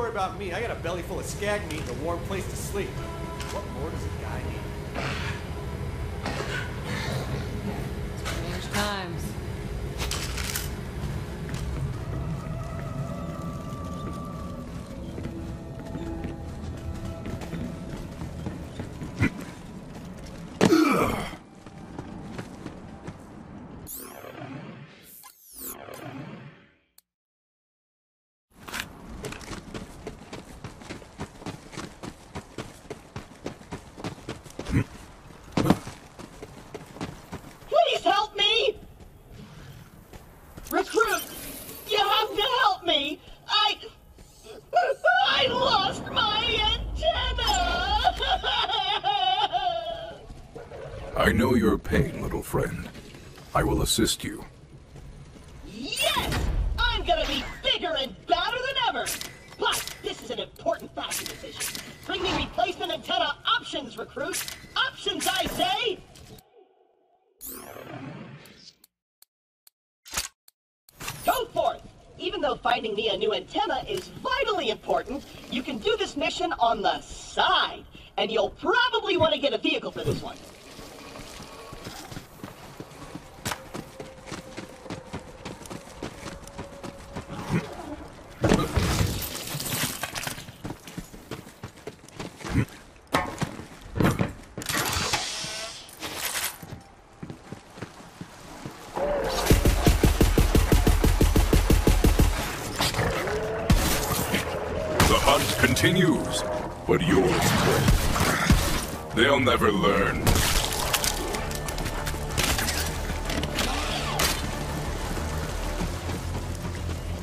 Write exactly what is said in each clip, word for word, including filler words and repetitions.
worry about me. I got a belly full of skag meat and a warm place to sleep. What more does a guy need? Strange times. I know your pain, little friend. I will assist you. Yes! I'm gonna be bigger and badder than ever! But this is an important fashion decision. Bring me replacement antenna options, recruit! Options, I say! Go forth! Even though finding me a new antenna is vitally important, you can do this mission on the side. And you'll probably want to get a vehicle for this one. Continues, but yours quit. They'll never learn.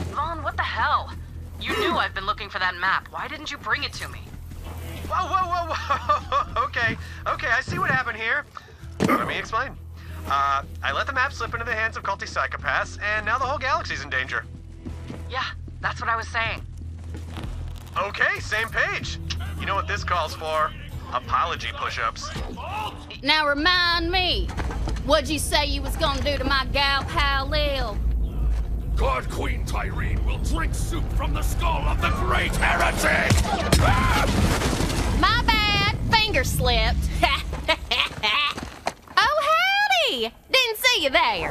Vaughn, what the hell? You knew I've been looking for that map. Why didn't you bring it to me? Whoa, whoa, whoa, whoa! Okay, okay, I see what happened here. Let me explain. Uh, I let the map slip into the hands of culty psychopaths, and now the whole galaxy's in danger. Yeah, that's what I was saying. Okay, same page. You know what this calls for? Apology push-ups. Now remind me, what'd you say you was gonna do to my gal Pal-El? God Queen Tyreen will drink soup from the skull of the great heretic! My bad, finger slipped. Oh, howdy! Didn't see you there.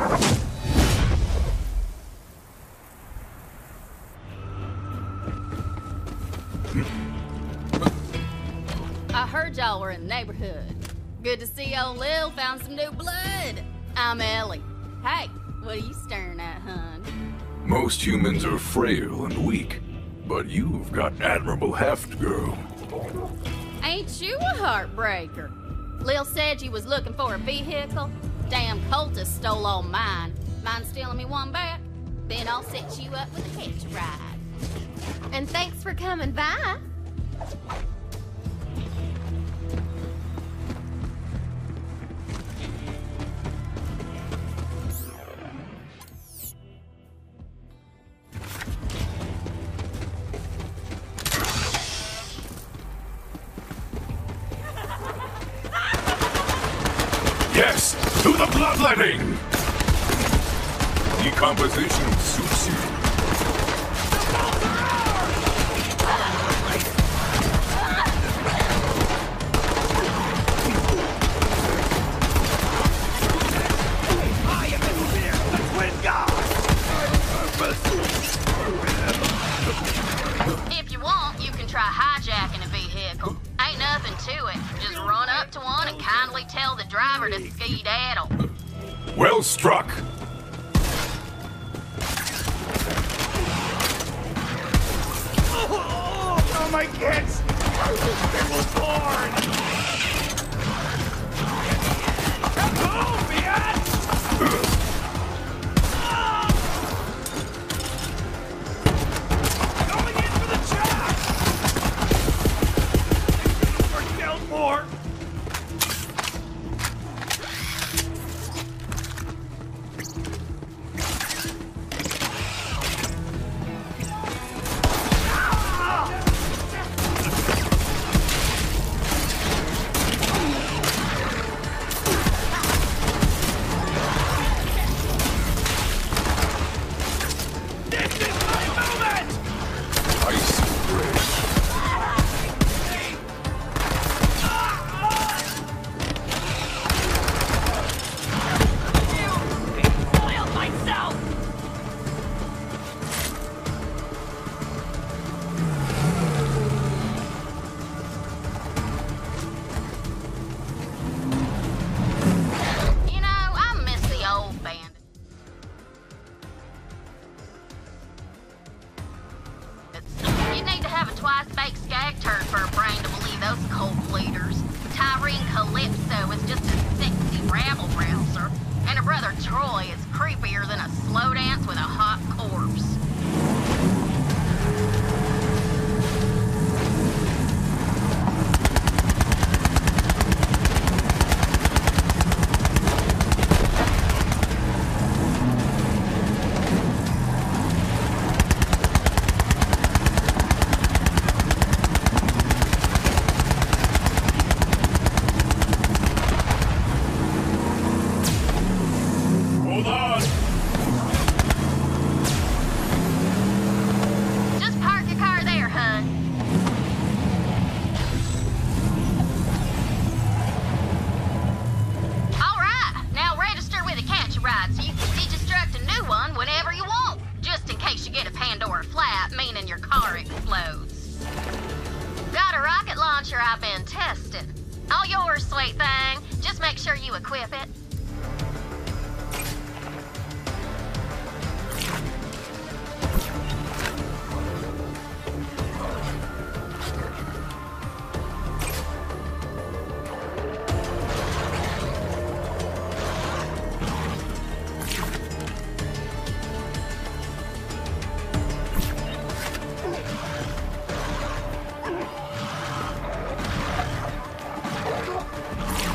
I heard y'all were in the neighborhood. Good to see old Lil found some new blood. I'm Ellie. Hey, what are you staring at, hun? Most humans are frail and weak, but you've got admirable heft, girl. Ain't you a heartbreaker? Lil said you was looking for a vehicle. Damn cultists stole all mine. Mind stealing me one back? Then I'll set you up with a hitch ride. And thanks for coming by. Yes, to the bloodletting! Decomposition suits you. If you want, you can try hijacking a vehicle. Ain't nothing to it. Just run up to one and kindly tell the driver to skedaddle. Well struck. Oh, oh my kids! They were born! Come home, bitch! Going in for the job! Or killed more! Troy is creepier than a slow dance with a hot corpse.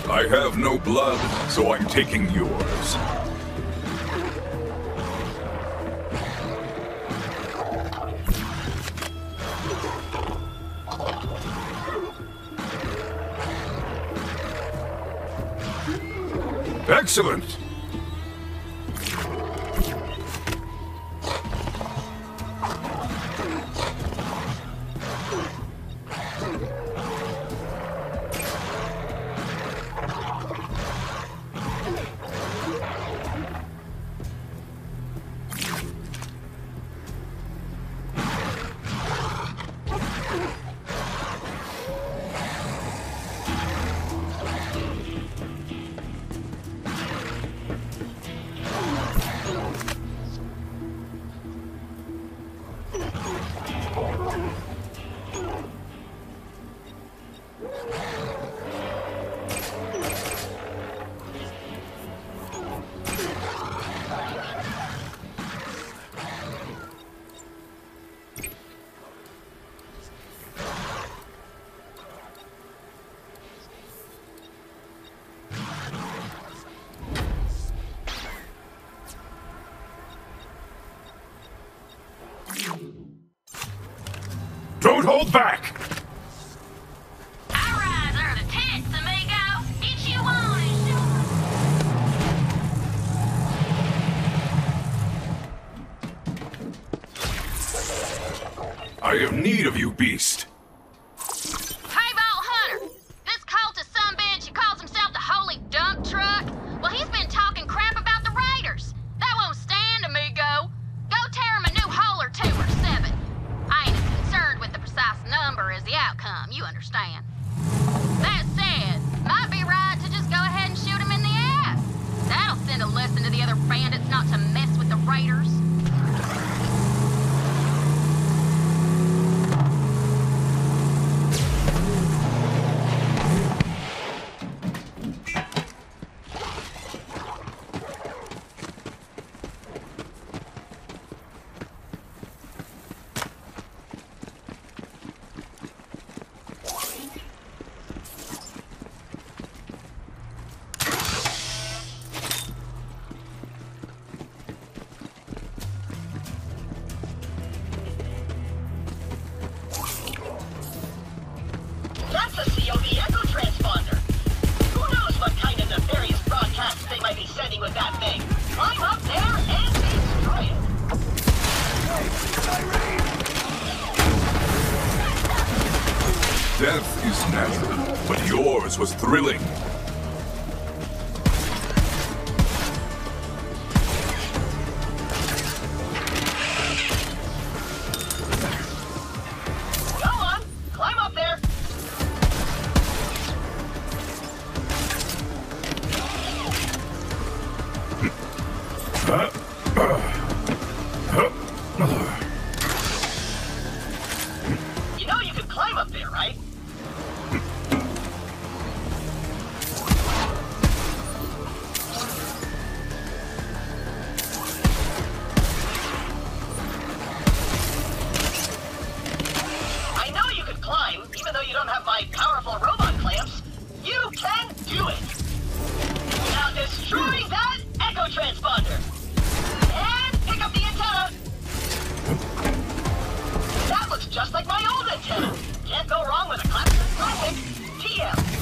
I have no blood, so I'm taking yours. Excellent! Hold back! Our eyes are the tits, amigo! It's you on and shoot! I have need of you, beast! Hey, Vault Hunter! This cultist sunbitch who calls himself the Holy Dump Truck? Well, he's been talking crap about the Raiders! That won't stand, amigo! Go tear him a new hole or two or seven! I ain't with the precise number is the outcome, you understand. That said, might be right to just go ahead and shoot him in the ass. That'll send a lesson to the other bandits not to mess with the Raiders. Death is natural, but yours was thrilling. Can't go wrong with a classic classic G M.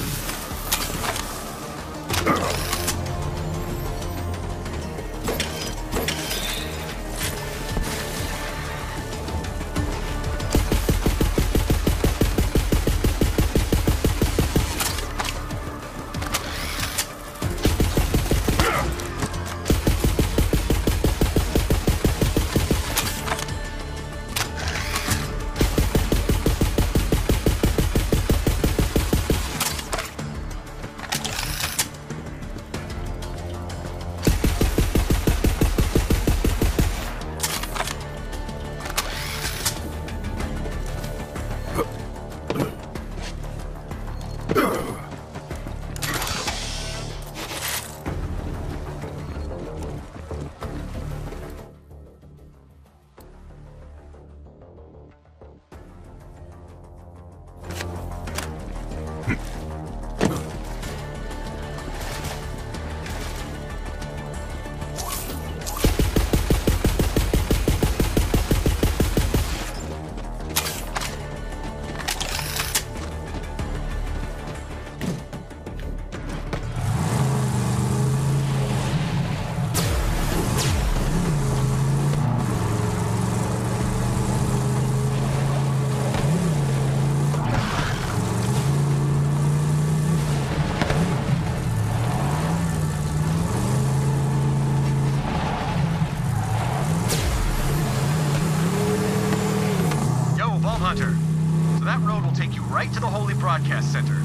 Broadcast Center.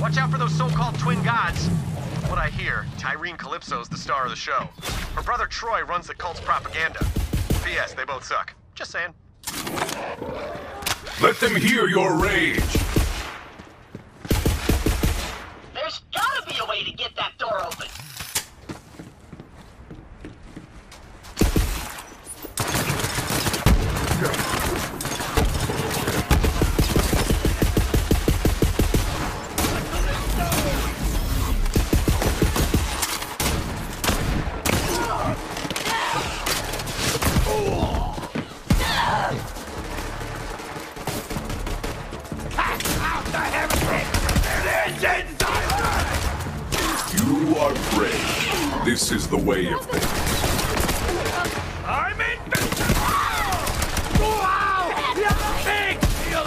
Watch out for those so-called twin gods. From what I hear, Tyreen Calypso's the star of the show. Her brother Troy runs the cult's propaganda. P S They both suck. Just saying. Let them hear your rage! There's gotta be a way to get that door open! This is the way of things. I'm in business! Wow! You're big! You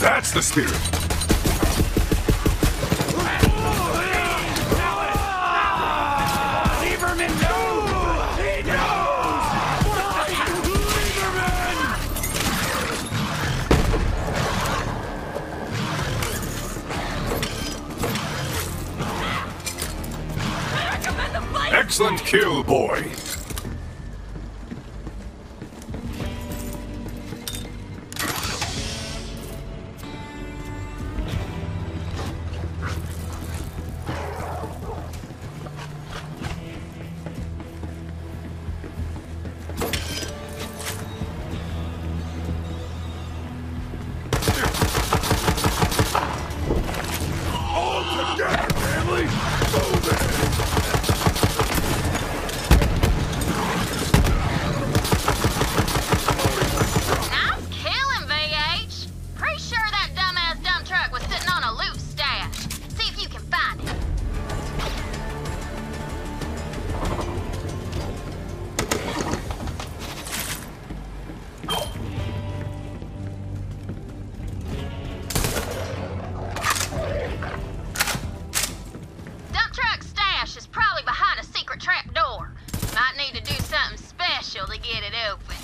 That's the spirit. Excellent kill, boy. All together, family! Go there! crucial to get it open.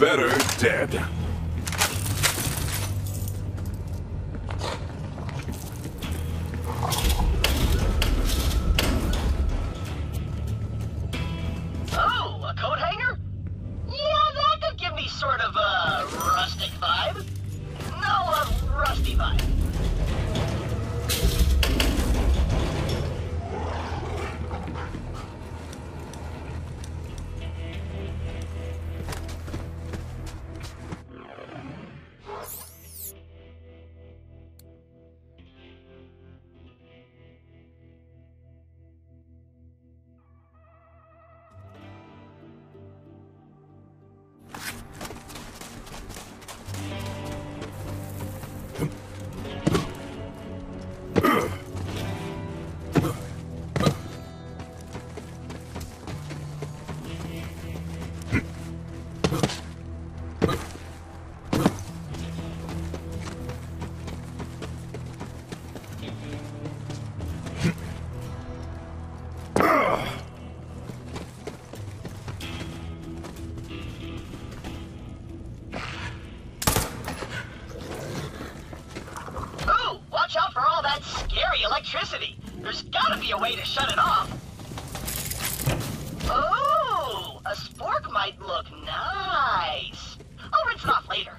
Better dead. Oh, a coat hanger? Yeah, that could give me sort of a rustic vibe. No, a rusty vibe. electricity. There's gotta be a way to shut it off. Oh, a spork might look nice. I'll rinse it off later.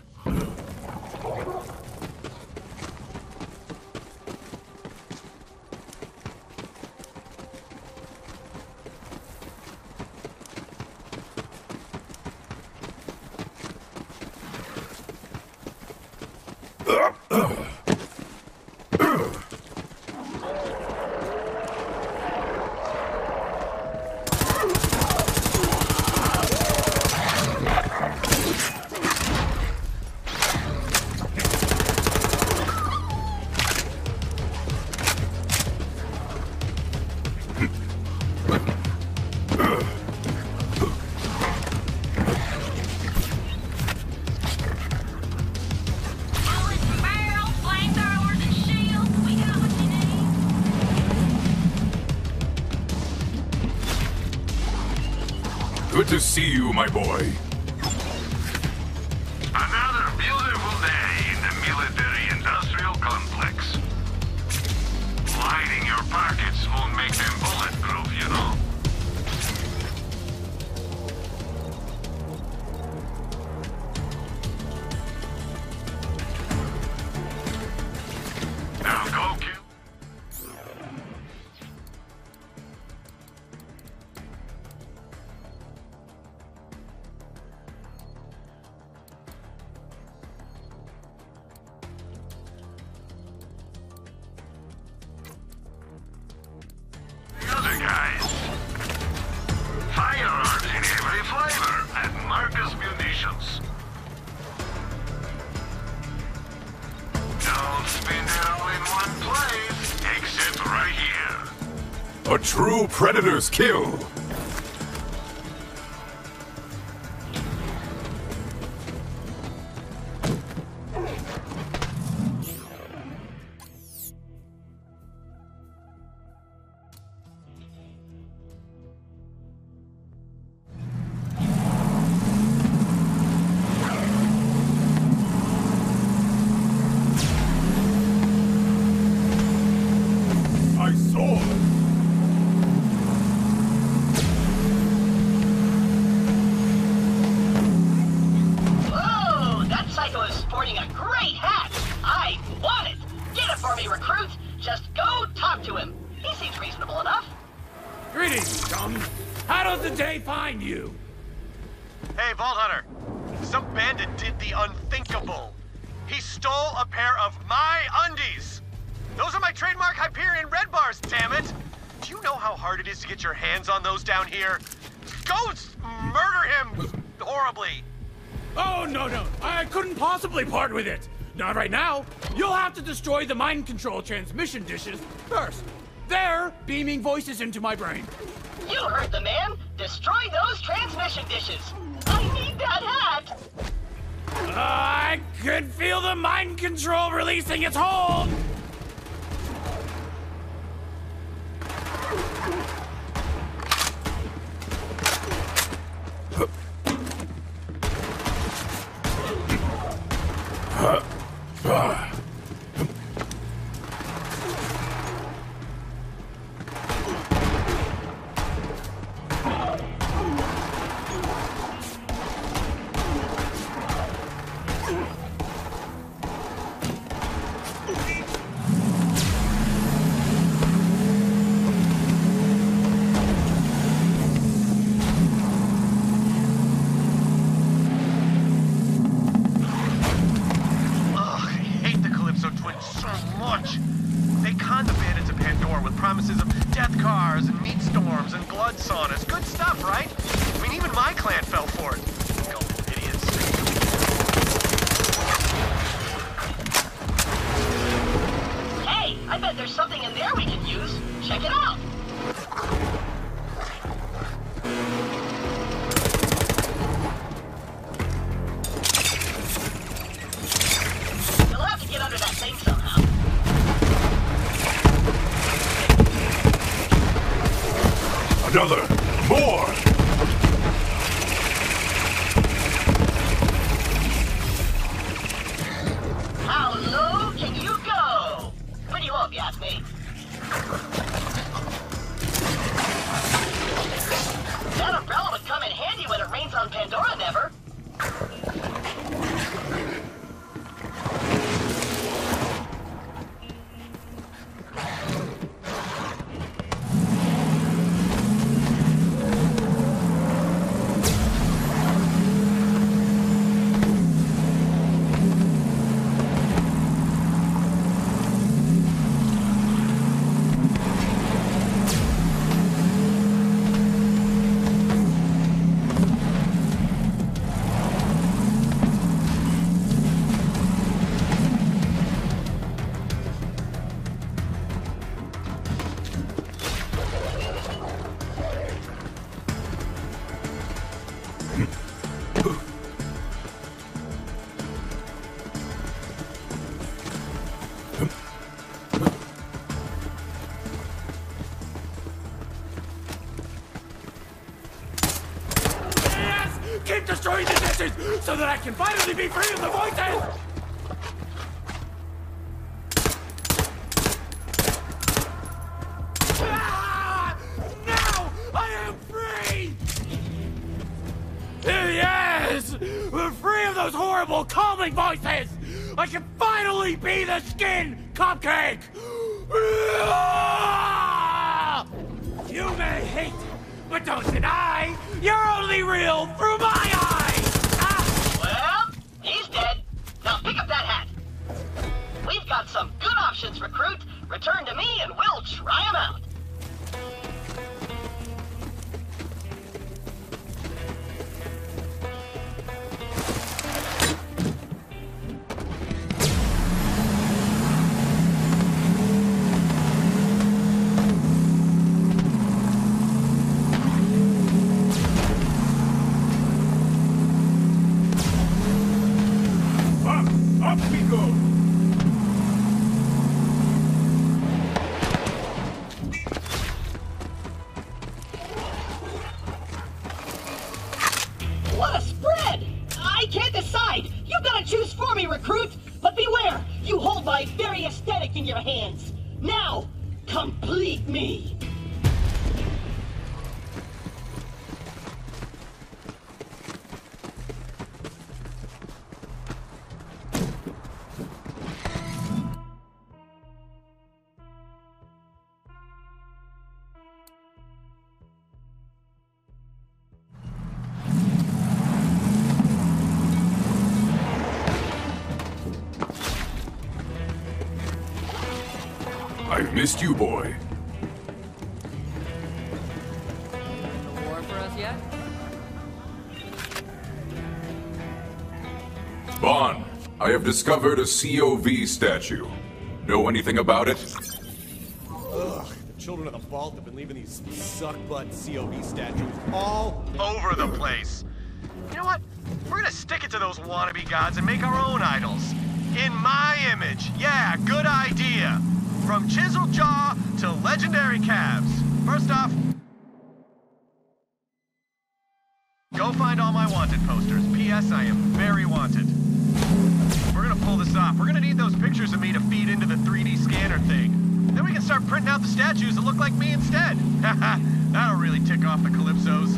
Good to see you, my boy. Another beautiful day in the military-industrial complex. Lining your pockets won't make them bulletproof, you know. A true predator's kill! Part with it. Not right now. You'll have to destroy the mind control transmission dishes first. They're beaming voices into my brain. You heard the man. Destroy those transmission dishes. I need that hat. Uh, I could feel the mind control releasing its hold. How low can you go? Pretty low, if you ask me. Keep destroying the dishes so that I can finally be free of the voices! Calming voices! I can finally be the skin cupcake! You may hate, but don't deny! You're only real through my eyes! Ah. Well, he's dead. Now pick up that hat. We've got some good options, recruit. Return to me and we'll try them out. Missed you, boy. No war for us yet? Vaughn, I have discovered a C O V statue. Know anything about it? Ugh, the children of the vault have been leaving these suck-butt C O V statues all over the place. You know what? We're gonna stick it to those wannabe gods and make our own idols. In my image. Yeah, good idea. From chiseled jaw to legendary calves. First off, go find all my wanted posters. P S I am very wanted. We're gonna pull this off. We're gonna need those pictures of me to feed into the three D scanner thing. Then we can start printing out the statues that look like me instead. Haha, that'll really tick off the Calypsos.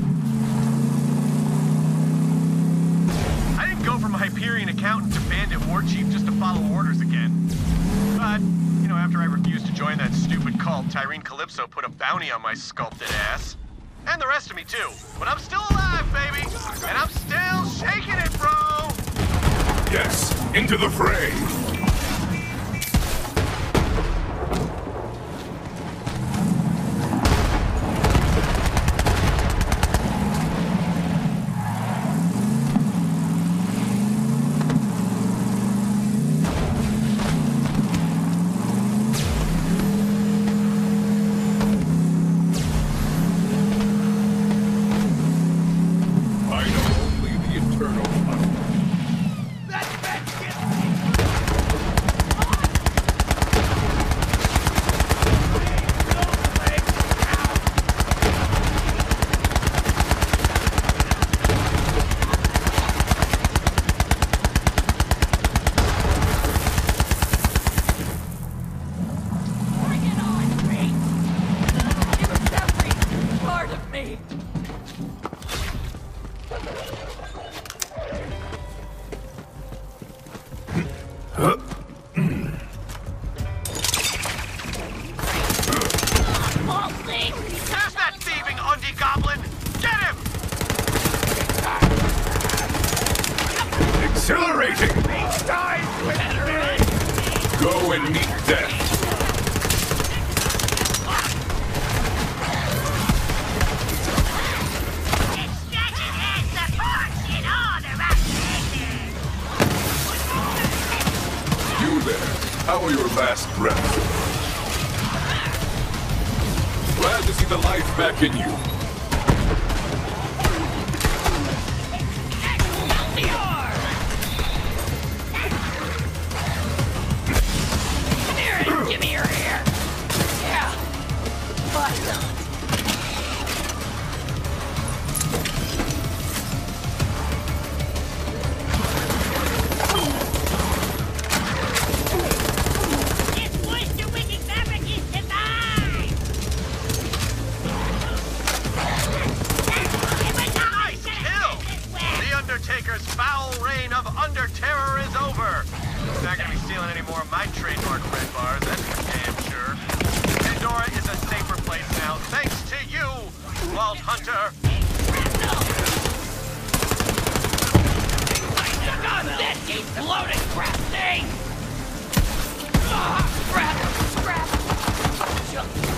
I didn't go from Hyperion accountant to bandit war chief just to follow orders again. But after I refused to join that stupid cult, Tyreen Calypso put a bounty on my sculpted ass. And the rest of me, too. But I'm still alive, baby! And I'm still shaking it, bro! Yes, into the fray! Glad to see the life back in you. under terror is over. He's not gonna be stealing any more of my trademark red bars, that's for damn sure. Pandora is a safer place now, thanks to you, Vault Hunter. God, that keeps loading crap thing! Ah, crap! Crap! Yeah!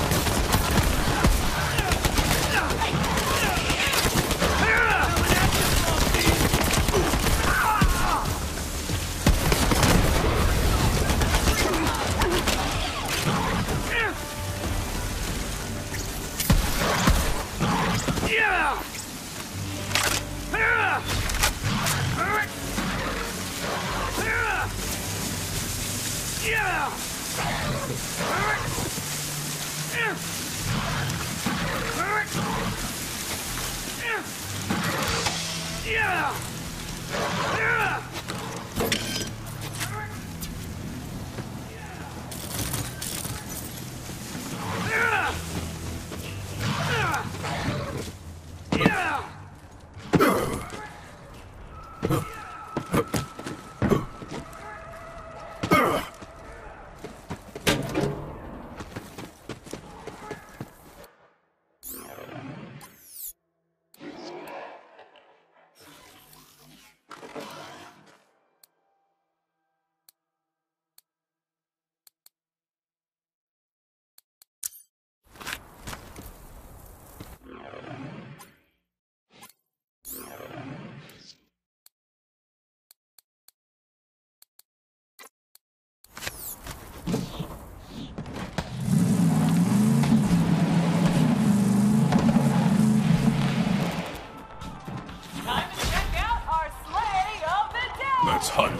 Yeah! Yeah! Hunt.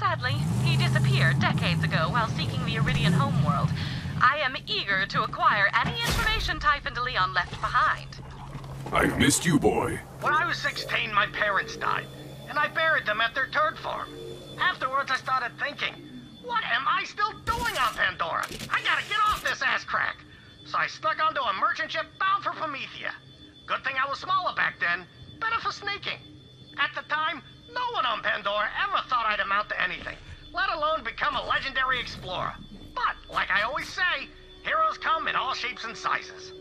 Sadly, he disappeared decades ago while seeking the Iridian homeworld. I am eager to acquire any information Typhon de Leon left behind. I've missed you, boy. When I was sixteen, my parents died, and I buried them at their turd farm. Afterwards, I started thinking, what am I still doing on Pandora? I gotta get off this ass crack. So I snuck onto a merchant ship bound for Promethea. Good thing I was smaller back then, better for sneaking. At the time, no one on Pandora ever thought I'd amount to anything, let alone become a legendary explorer. But, like I always say, heroes come in all shapes and sizes.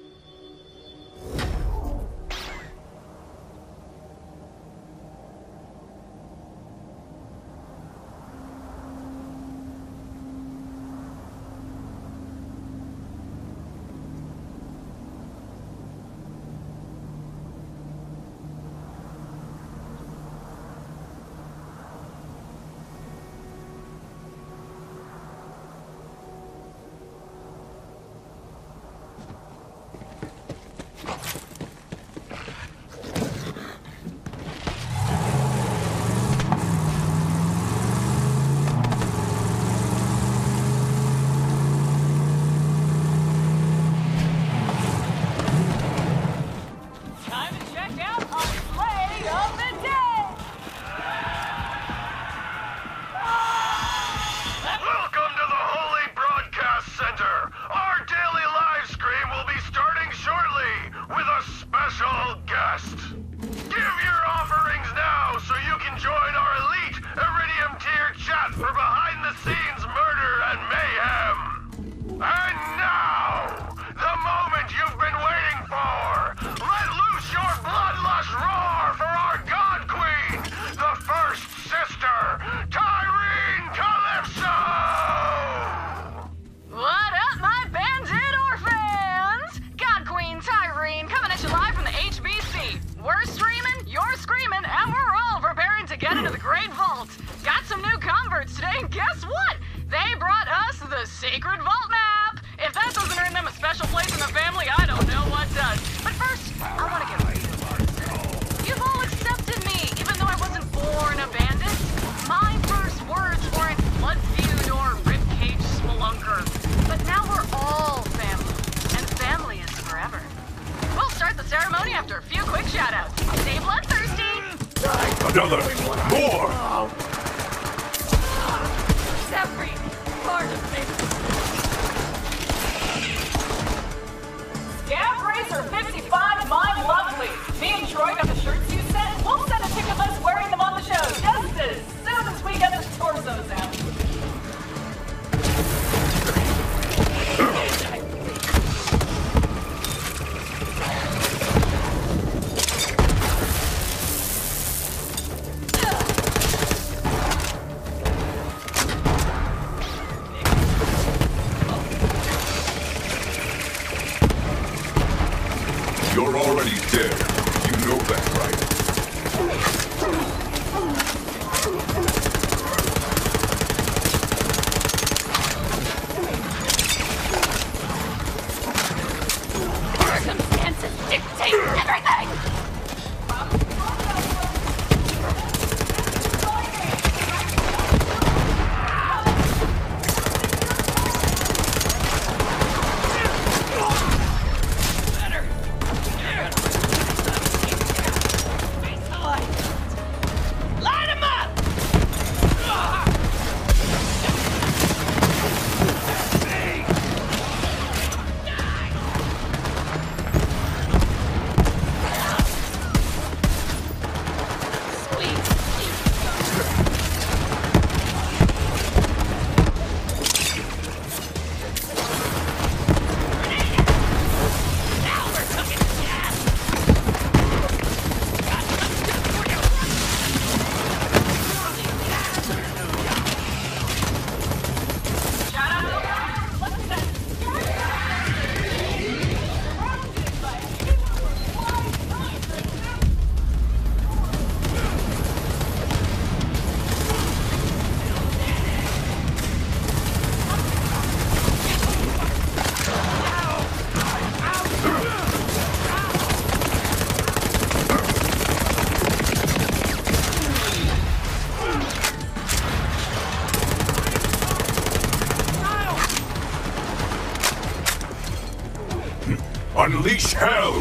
unleash hell!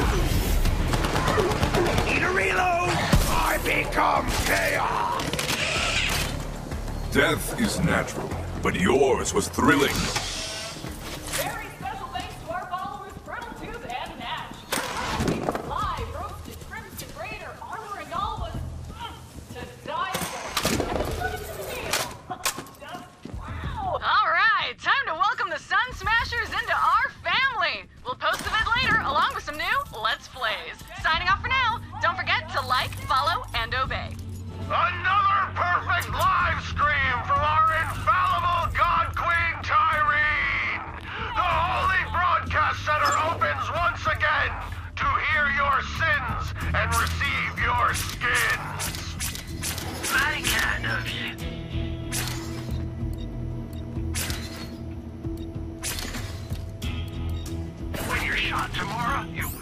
Need a reload? I become chaos! Death is natural, but yours was thrilling. Very special thanks to our followers, Colonel Tooth and Nash. Your recipe, live, roasted, crimson, raider, armor, and all was mm, to die for. And the food is real. Just wow. All right, time to welcome the Sun Smashers into our family. We'll post the vid later, along with some new Let's Plays. Signing off for now. Don't forget to like, follow, and obey. Another perfect live stream from our infallible God Queen Tyreen! The Holy Broadcast Center opens once again to hear your sins and receive your skins! I kind of you. When you're shot tomorrow, you will.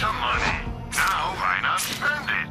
Some money. Now why not spend it?